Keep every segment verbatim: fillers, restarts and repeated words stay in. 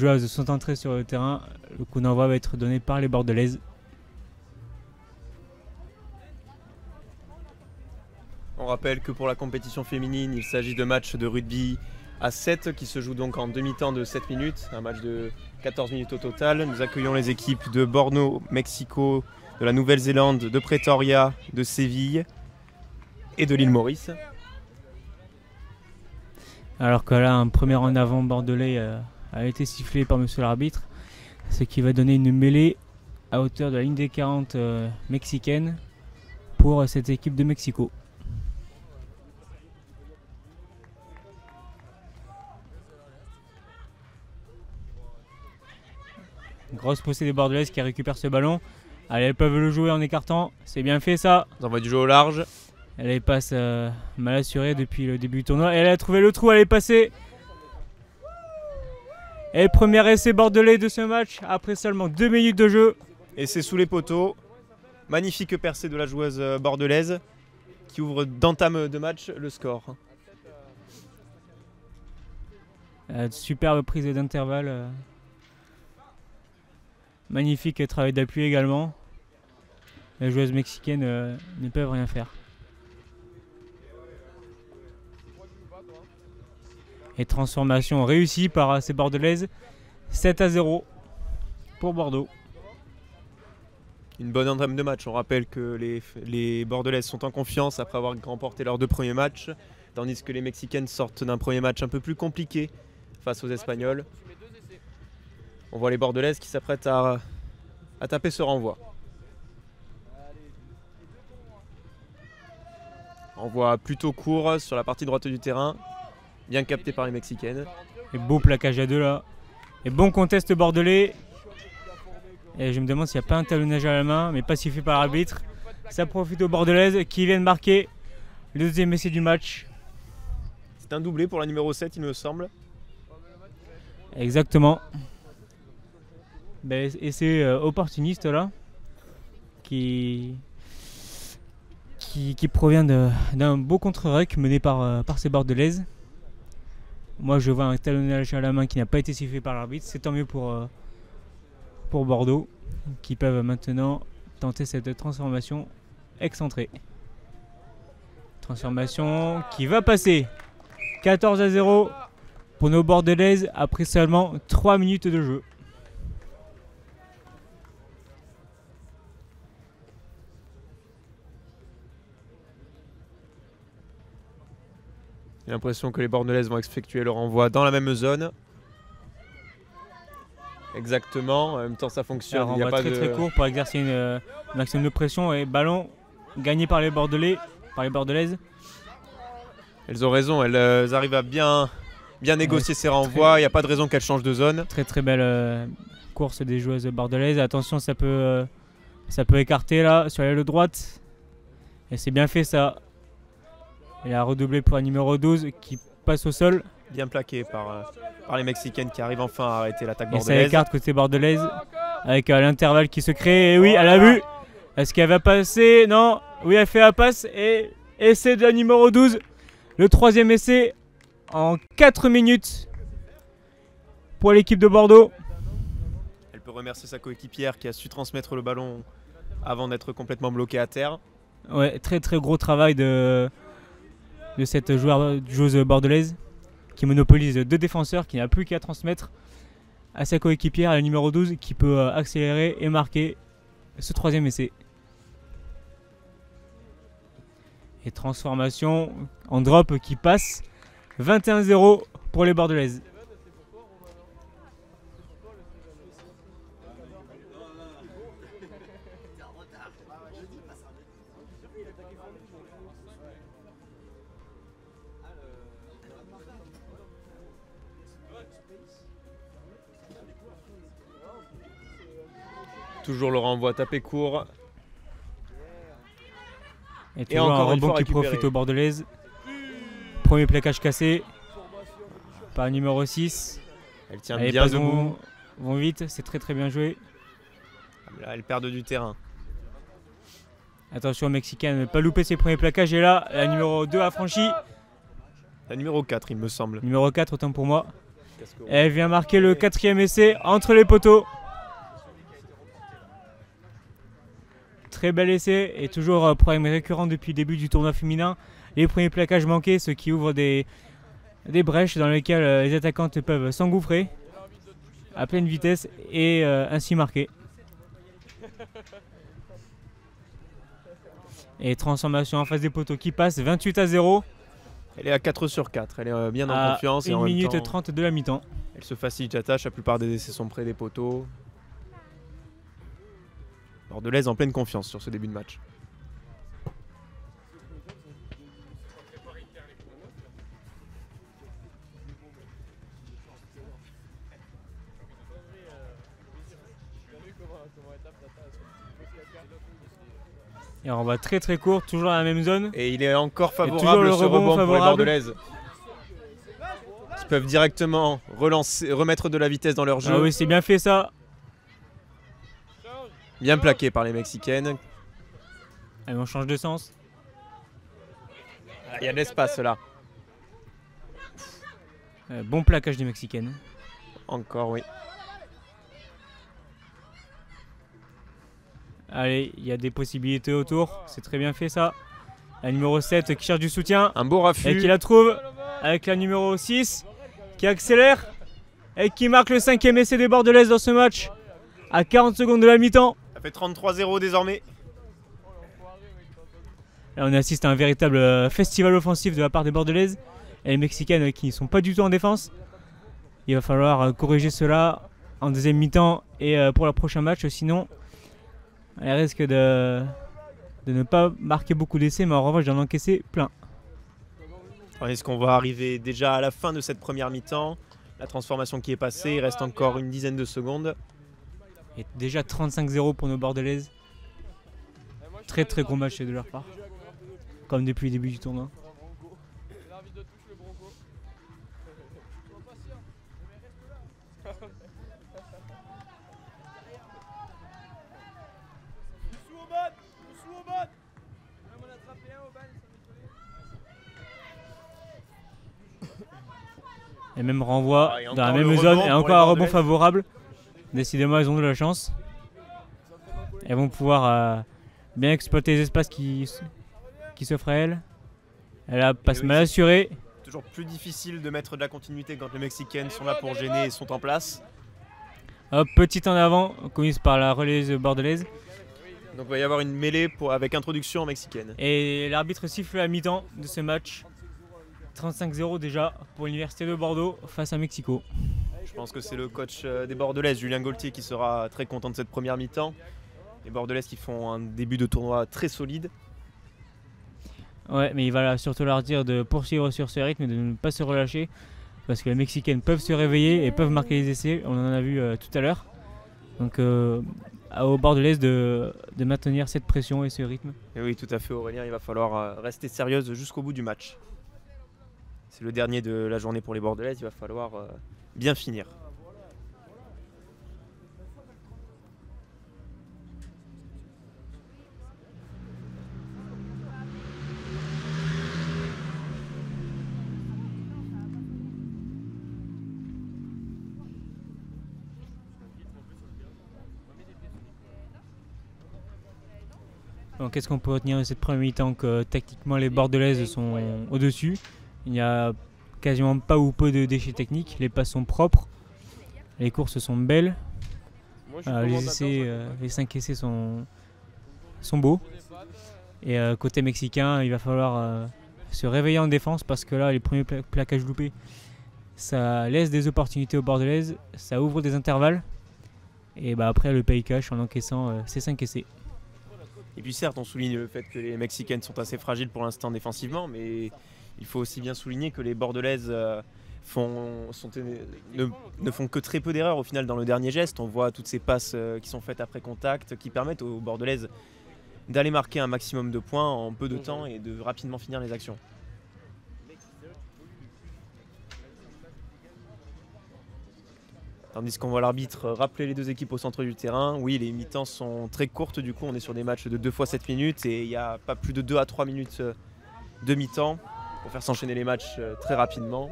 joueuses sont entrées sur le terrain. Le coup d'envoi va être donné par les Bordelaises. On rappelle que pour la compétition féminine, il s'agit de matchs de rugby à sept qui se jouent donc en demi-temps de sept minutes. Un match de quatorze minutes au total. Nous accueillons les équipes de Borno, Mexico, de la Nouvelle-Zélande, de Pretoria, de Séville et de l'île Maurice. Alors que là, un premier en avant bordelais euh, a été sifflé par monsieur l'arbitre, ce qui va donner une mêlée à hauteur de la ligne des quarante euh, mexicaine pour euh, cette équipe de Mexico. Grosse poussée des bordelaises qui récupèrent ce ballon. Allez, elles peuvent le jouer en écartant. C'est bien fait ça. Ils envoient du jeu au large. Elle est passe euh, mal assurée depuis le début du tournoi. Elle a trouvé le trou, elle est passée. Et premier essai bordelais de ce match après seulement deux minutes de jeu. Et c'est sous les poteaux. Magnifique percée de la joueuse bordelaise qui ouvre d'entame de match le score. Euh, superbe prise d'intervalle. Euh. Magnifique travail d'appui également. Les joueuses mexicaines euh, ne peuvent rien faire. Et transformation réussie par ces bordelaises, sept à zéro pour Bordeaux. Une bonne entame de match, on rappelle que les, les bordelaises sont en confiance après avoir remporté leurs deux premiers matchs, tandis que les mexicaines sortent d'un premier match un peu plus compliqué face aux espagnols. On voit les bordelaises qui s'apprêtent à, à taper ce renvoi. Renvoi plutôt court sur la partie droite du terrain. Bien capté par les mexicaines. Et beau plaquage à deux là. Et bon contest bordelais. Et je me demande s'il n'y a pas un talonnage à la main, mais pas sifflé par l'arbitre. Ça profite aux bordelaises qui viennent marquer le deuxième essai du match. C'est un doublé pour la numéro sept, il me semble. Exactement. Et c'est opportuniste là. Qui. qui, qui provient d'un beau contre-rec mené par, par ces bordelaises. Moi, je vois un talonnage à la main qui n'a pas été sifflé par l'arbitre. C'est tant mieux pour, euh, pour Bordeaux, qui peuvent maintenant tenter cette transformation excentrée. Transformation qui va passer. quatorze à zéro pour nos bordelaises après seulement trois minutes de jeu. J'ai l'impression que les bordelaises vont effectuer leur renvoi dans la même zone. Exactement, en même temps ça fonctionne. Alors, il y a pas très de... très court pour exercer une, une maximum de pression et ballon gagné par les bordelais, par les bordelaises. Elles ont raison, elles, elles arrivent à bien, bien négocier ouais, ces renvois, très... il n'y a pas de raison qu'elles changent de zone. Très très belle euh, course des joueuses bordelaises, attention ça peut, euh, ça peut écarter là sur l'aile droite. Et c'est bien fait ça. Elle a redoublé pour la numéro douze qui passe au sol. Bien plaqué par, euh, par les Mexicaines qui arrivent enfin à arrêter l'attaque bordelaise. Et ça écarte côté bordelaise avec euh, l'intervalle qui se crée. Et oui, elle a vu. Est-ce qu'elle va passer? Non. Oui, elle fait la passe. Et essai de la numéro douze. Le troisième essai en quatre minutes pour l'équipe de Bordeaux. Elle peut remercier sa coéquipière qui a su transmettre le ballon avant d'être complètement bloquée à terre. Ouais, très très gros travail de... de cette joueur, joueuse bordelaise qui monopolise deux défenseurs, qui n'a plus qu'à transmettre à sa coéquipière, à la numéro douze, qui peut accélérer et marquer ce troisième essai. Et transformation en drop qui passe. Vingt et un zéro pour les bordelaises. Toujours le renvoi tapé court. Et, et encore un rebond qui profite aux bordelaises. Premier plaquage cassé par le numéro six. Elle tient bien debout. Vont, vont vite, c'est très très bien joué. Là, elle perd du terrain. Attention aux Mexicaines, ne pas louper ses premiers plaquages. Et là, la numéro deux a franchi. La numéro quatre, il me semble. Numéro quatre, autant pour moi. Elle vient marquer le quatrième essai entre les poteaux. Très bel essai et toujours problème récurrent depuis le début du tournoi féminin. Les premiers plaquages manqués, ce qui ouvre des, des brèches dans lesquelles les attaquantes peuvent s'engouffrer à pleine vitesse et euh, ainsi marquer. Et transformation en face des poteaux qui passe, vingt-huit à zéro. Elle est à quatre sur quatre, elle est bien en confiance. Et en même temps, une minute trente de la mi-temps. Elle se facilite la tâche, la plupart des essais sont près des poteaux. Bordelaise en pleine confiance sur ce début de match. Et on va très très court, toujours dans la même zone. Et il est encore favorable le ce rebond, rebond pour les Bordelaises. Ils peuvent directement relancer, remettre de la vitesse dans leur jeu. Ah oui, c'est bien fait ça. Bien plaqué par les Mexicaines. Allez, on change de sens. Ah, il y a de l'espace là. Euh, bon plaquage des Mexicaines. Encore oui. Allez, il y a des possibilités autour, c'est très bien fait ça. La numéro sept qui cherche du soutien. Un beau raffut. Et qui la trouve avec la numéro six qui accélère et qui marque le cinquième essai des Bordelaises dans ce match à quarante secondes de la mi-temps. Ça fait trente-trois zéro désormais. Là, on assiste à un véritable festival offensif de la part des Bordelaises et les Mexicaines qui ne sont pas du tout en défense. Il va falloir corriger cela en deuxième mi-temps et pour le prochain match, sinon elle risque de, de ne pas marquer beaucoup d'essais, mais en revanche d'en encaisser plein. Est-ce qu'on va arriver déjà à la fin de cette première mi-temps? La transformation qui est passée, il reste encore une dizaine de secondes. Et déjà trente-cinq zéro pour nos Bordelaises. Très très gros match de leur part, comme depuis le début du tournoi. Et même renvoi ah, et dans la même zone et encore un rebond favorable. Décidément, elles ont de la chance. Elles vont pouvoir euh, bien exploiter les espaces qui, qui s'offrent à elles. Elle a passe mal assurée. Toujours plus difficile de mettre de la continuité quand les Mexicaines sont là pour gêner et sont en place. Hop, petit en avant, commise par la relayeuse bordelaise. Donc il va y avoir une mêlée pour, avec introduction mexicaine. Et l'arbitre siffle à mi-temps de ce match. trente-cinq zéro déjà pour l'Université de Bordeaux face à Mexico. Je pense que c'est le coach des Bordelaises, Julien Gaultier, qui sera très content de cette première mi-temps. Les Bordelaises qui font un début de tournoi très solide. Ouais, mais il va surtout leur dire de poursuivre sur ce rythme et de ne pas se relâcher. Parce que les Mexicaines peuvent se réveiller et peuvent marquer les essais. On en a vu euh, tout à l'heure. Donc euh, aux Bordelaises de, de maintenir cette pression et ce rythme. Et oui, tout à fait Aurélien, il va falloir rester sérieuse jusqu'au bout du match. C'est le dernier de la journée pour les Bordelaises, il va falloir euh, bien finir. Donc qu'est-ce qu'on peut retenir de cette première mi-temps que tactiquement les Bordelaises sont euh, au-dessus. Il n'y a quasiment pas ou peu de déchets techniques, les passes sont propres, les courses sont belles, Moi, euh, les, essais, euh, les cinq essais sont, sont beaux. Et euh, côté mexicain, il va falloir euh, se réveiller en défense parce que là, les premiers pla plaquages loupés, ça laisse des opportunités aux Bordelaises, ça ouvre des intervalles. Et bah, après, le pays cash en encaissant euh, ces cinq essais. Et puis certes, on souligne le fait que les Mexicaines sont assez fragiles pour l'instant défensivement, mais il faut aussi bien souligner que les Bordelaises font, sont, ne, ne font que très peu d'erreurs au final dans le dernier geste. On voit toutes ces passes qui sont faites après contact qui permettent aux Bordelaises d'aller marquer un maximum de points en peu de temps et de rapidement finir les actions. Tandis qu'on voit l'arbitre rappeler les deux équipes au centre du terrain. Oui, les mi-temps sont très courtes, du coup on est sur des matchs de deux fois sept minutes et il n'y a pas plus de deux à trois minutes de mi-temps pour faire s'enchaîner les matchs très rapidement.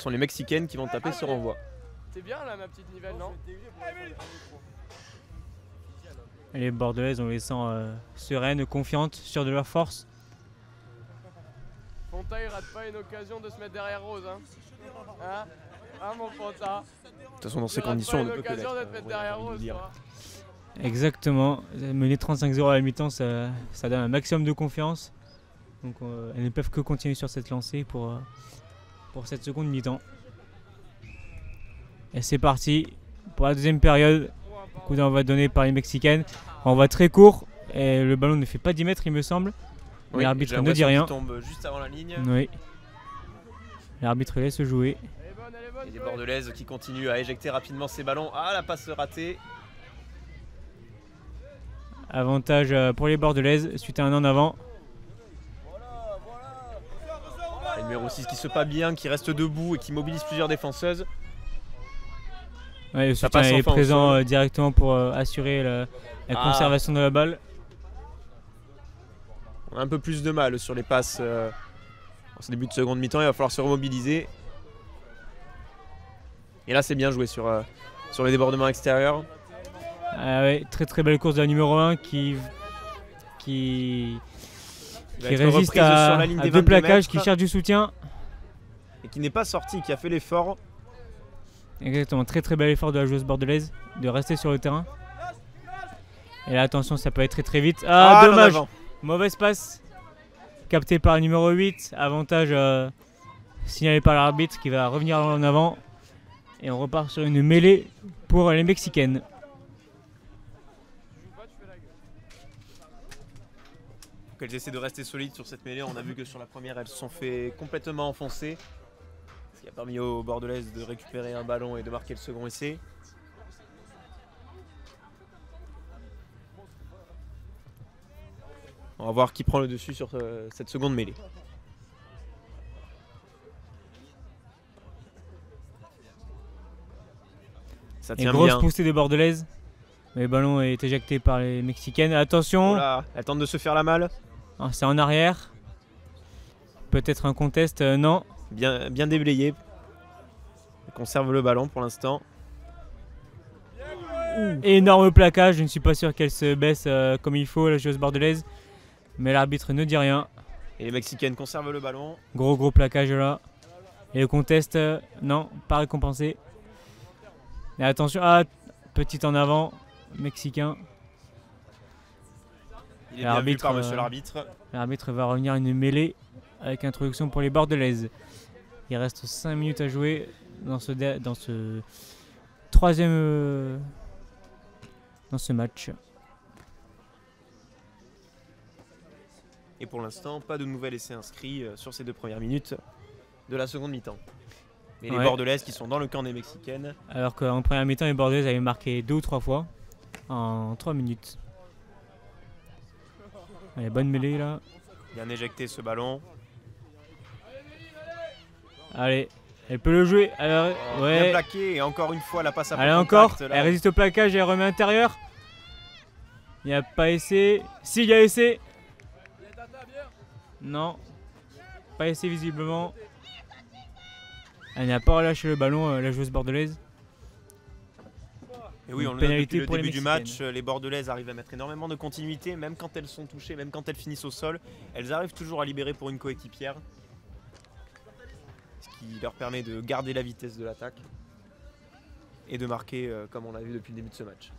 qui sont les Mexicaines qui vont taper sur renvoi. T'es bien là ma petite nivelle, non? Les Bordelaises, on les sent euh, sereines, confiantes, sûres de leur force. Fontaille rate pas une occasion de se mettre derrière Rose. Hein, hein, hein mon Fonta. De toute façon, dans ces conditions, on ne peut que l'être. Exactement. Mener trente-cinq zéro à la mi-temps, ça, ça donne un maximum de confiance. Donc, euh, elles ne peuvent que continuer sur cette lancée pour, euh, pour cette seconde mi-temps. Et c'est parti pour la deuxième période. Coup d'envoi donné par les Mexicaines. On va très court et le ballon ne fait pas dix mètres, il me semble. Oui, l'arbitre ne dit rien. Tombe juste avant la ligne. Oui. L'arbitre laisse jouer. Elle est bonne, elle est bonne, et les Bordelaises qui continuent à éjecter rapidement ces ballons. Ah, la passe ratée. Avantage pour les Bordelaises suite à un en avant. Voilà, voilà. Le numéro six qui se passe bien, qui reste debout et qui mobilise plusieurs défenseuses. Ouais, le soutien est présent euh, directement pour euh, assurer la, la ah. conservation de la balle. On a un peu plus de mal sur les passes euh, en ce début de seconde mi-temps. Il va falloir se remobiliser. Et là, c'est bien joué sur, euh, sur les débordements extérieurs. Ah ouais, très très belle course de la numéro un qui, qui, qui résiste à, à deux plaquages, qui cherche du soutien. Et qui n'est pas sorti, qui a fait l'effort. Exactement, très très bel effort de la joueuse bordelaise de rester sur le terrain. Et là, attention, ça peut être très très vite. Ah, ah dommage. Mauvaise passe captée par le numéro huit. Avantage euh, signalé par l'arbitre qui va revenir en avant. Et on repart sur une mêlée pour les Mexicaines. Donc elles essaient de rester solides sur cette mêlée. On a vu que sur la première, elles se sont fait complètement enfoncer. Ce qui a permis aux Bordelaises de récupérer un ballon et de marquer le second essai. On va voir qui prend le dessus sur euh, cette seconde mêlée. Ça tient bien. Une grosse poussée des Bordelaises. Mais le ballon est éjecté par les Mexicaines. Attention. Voilà, elles tentent de se faire la malle. Ah, c'est en arrière. Peut-être un contest, euh, non. Bien, bien déblayé. On conserve le ballon pour l'instant. Énorme plaquage, je ne suis pas sûr qu'elle se baisse euh, comme il faut, la joueuse bordelaise. Mais l'arbitre ne dit rien. Et les Mexicaines conservent le ballon. Gros gros plaquage là. Et le contest, euh, non, pas récompensé. Mais attention, ah, petit en avant, Mexicain. Il est bien vu par monsieur l'arbitre. L'arbitre va revenir une mêlée avec introduction pour les Bordelaises. Il reste cinq minutes à jouer dans ce, dans ce troisième euh, dans ce match. Et pour l'instant, pas de nouvel essai inscrit sur ces deux premières minutes de la seconde mi-temps. Mais ouais, les Bordelaises qui sont dans le camp des Mexicaines. Alors qu'en première mi-temps, les Bordelaises avaient marqué deux ou trois fois en trois minutes. Allez, bonne mêlée là. Bien éjecté ce ballon. Allez, elle peut le jouer. Alors, oh, ouais. Bien plaqué et encore une fois la passe à Allez encore, là. Elle résiste au plaquage et elle remet intérieur. Il n'y a pas essai. Si, il y a essai. Non, pas essai visiblement. Elle n'a pas relâché le ballon, la joueuse bordelaise. Et oui, on le note depuis le début du match, les Bordelaises arrivent à mettre énormément de continuité, même quand elles sont touchées, même quand elles finissent au sol, elles arrivent toujours à libérer pour une coéquipière, ce qui leur permet de garder la vitesse de l'attaque et de marquer euh, comme on l'a vu depuis le début de ce match.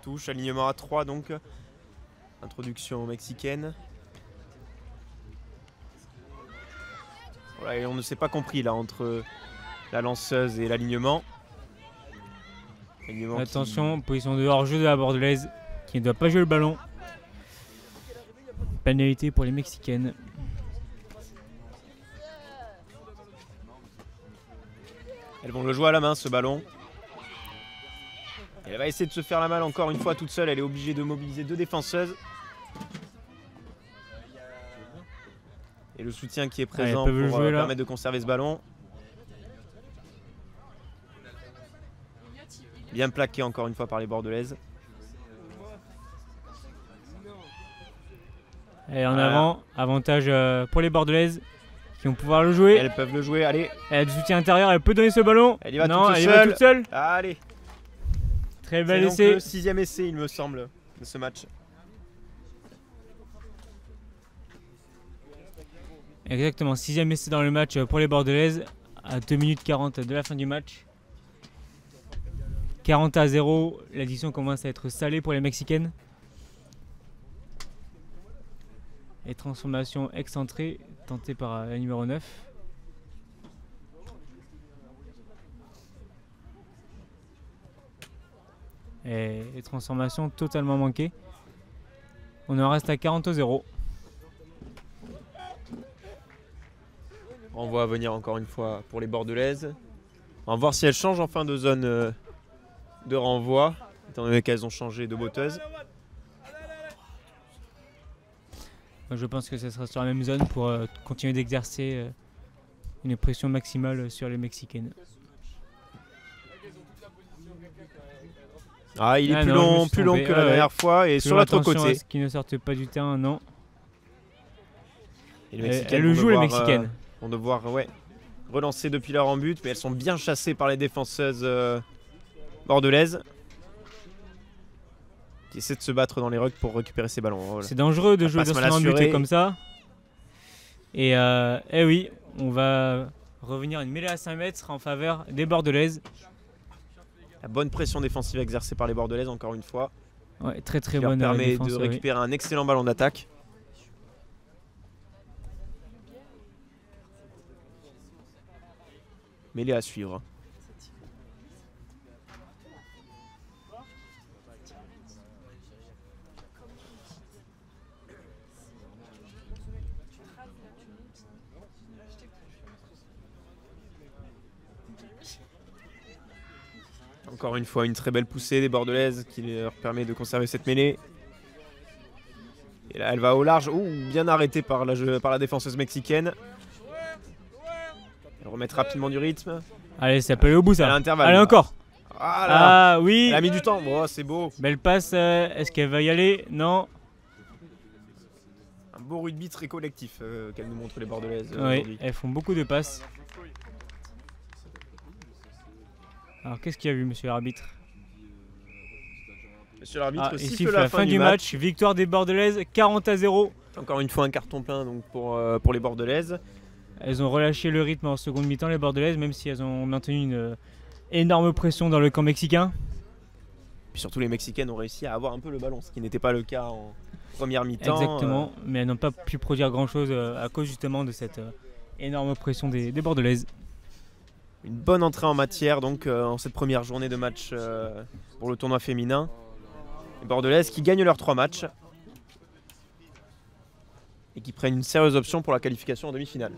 Touche, alignement à trois donc, introduction mexicaine. Voilà, et on ne s'est pas compris là entre la lanceuse et l'alignement. Attention, qui... position de hors-jeu de la Bordelaise qui ne doit pas jouer le ballon. Pénalité pour les Mexicaines. Elles vont le jouer à la main ce ballon. Et elle va essayer de se faire la malle encore une fois toute seule. Elle est obligée de mobiliser deux défenseuses. Et le soutien qui est présent ah, pour euh, permettre de conserver ce ballon. Bien plaqué encore une fois par les Bordelaises. Et en euh, avant, Avantage euh, pour les Bordelaises qui vont pouvoir le jouer. Elles peuvent le jouer, allez. Elle a du soutien intérieur, elle peut donner ce ballon. Elle y va, non, toute, elle seule. va toute seule. Allez. Très bel essai. C'est le sixième essai, il me semble, de ce match. Exactement, sixième essai dans le match pour les Bordelaises à deux minutes quarante de la fin du match. quarante à zéro, l'addition commence à être salée pour les Mexicaines. Et transformation excentrée tentée par la numéro neuf. Et, et transformation totalement manquée. On en reste à quarante à zéro. On voit venir encore une fois pour les Bordelaises. On va voir si elles changent enfin de zone de renvoi, étant donné qu'elles ont changé de botteuse. Je pense que ça sera sur la même zone pour continuer d'exercer une pression maximale sur les Mexicaines. Ah, il est ah plus, non, long, plus long que la dernière fois et plus sur l'autre côté. Qui ne sortent pas du terrain, non. Et les elles le jouent, les Mexicaines. Euh, On va devoir ouais, relancer depuis leur en but, mais elles sont bien chassées par les défenseuses euh, bordelaises qui essaient de se battre dans les rucks pour récupérer ces ballons. Voilà. C'est dangereux de jouer dans son en but comme ça. Et euh, eh oui, on va revenir à une mêlée à cinq mètres en faveur des bordelaises. La bonne pression défensive exercée par les bordelaises, encore une fois. Ouais, très très bonne défense. Ça permet de récupérer oui. un excellent ballon d'attaque. Mêlée à suivre. Encore une fois, une très belle poussée des Bordelaises qui leur permet de conserver cette mêlée. Et là, elle va au large. Ouh, bien arrêtée par la, par la défenseuse mexicaine. Elle remet rapidement du rythme. Allez, ça peut aller au bout, ça. À l'intervalle. Allez, encore. Ah, là, ah oui. Elle a mis du temps. Oh, c'est beau. Belle passe. Euh, Est-ce qu'elle va y aller? Non. Un beau rugby très collectif euh, qu'elle nous montre, les Bordelaises. Euh, oui, elles font beaucoup de passes. Alors, qu'est-ce qu'il y a eu, monsieur l'arbitre? Monsieur l'arbitre, ah, siffle la, la fin du match. match. Victoire des Bordelaises, quarante à zéro. Encore une fois, un carton plein donc, pour, euh, pour les Bordelaises. Elles ont relâché le rythme en seconde mi-temps, les Bordelaises, même si elles ont maintenu une euh, énorme pression dans le camp mexicain. Puis surtout, les Mexicaines ont réussi à avoir un peu le ballon, ce qui n'était pas le cas en première mi-temps. Exactement, euh... mais elles n'ont pas pu produire grand-chose euh, à cause justement de cette euh, énorme pression des, des Bordelaises. Une bonne entrée en matière donc euh, en cette première journée de match euh, pour le tournoi féminin. Les Bordelaises qui gagnent leurs trois matchs et qui prennent une sérieuse option pour la qualification en demi-finale.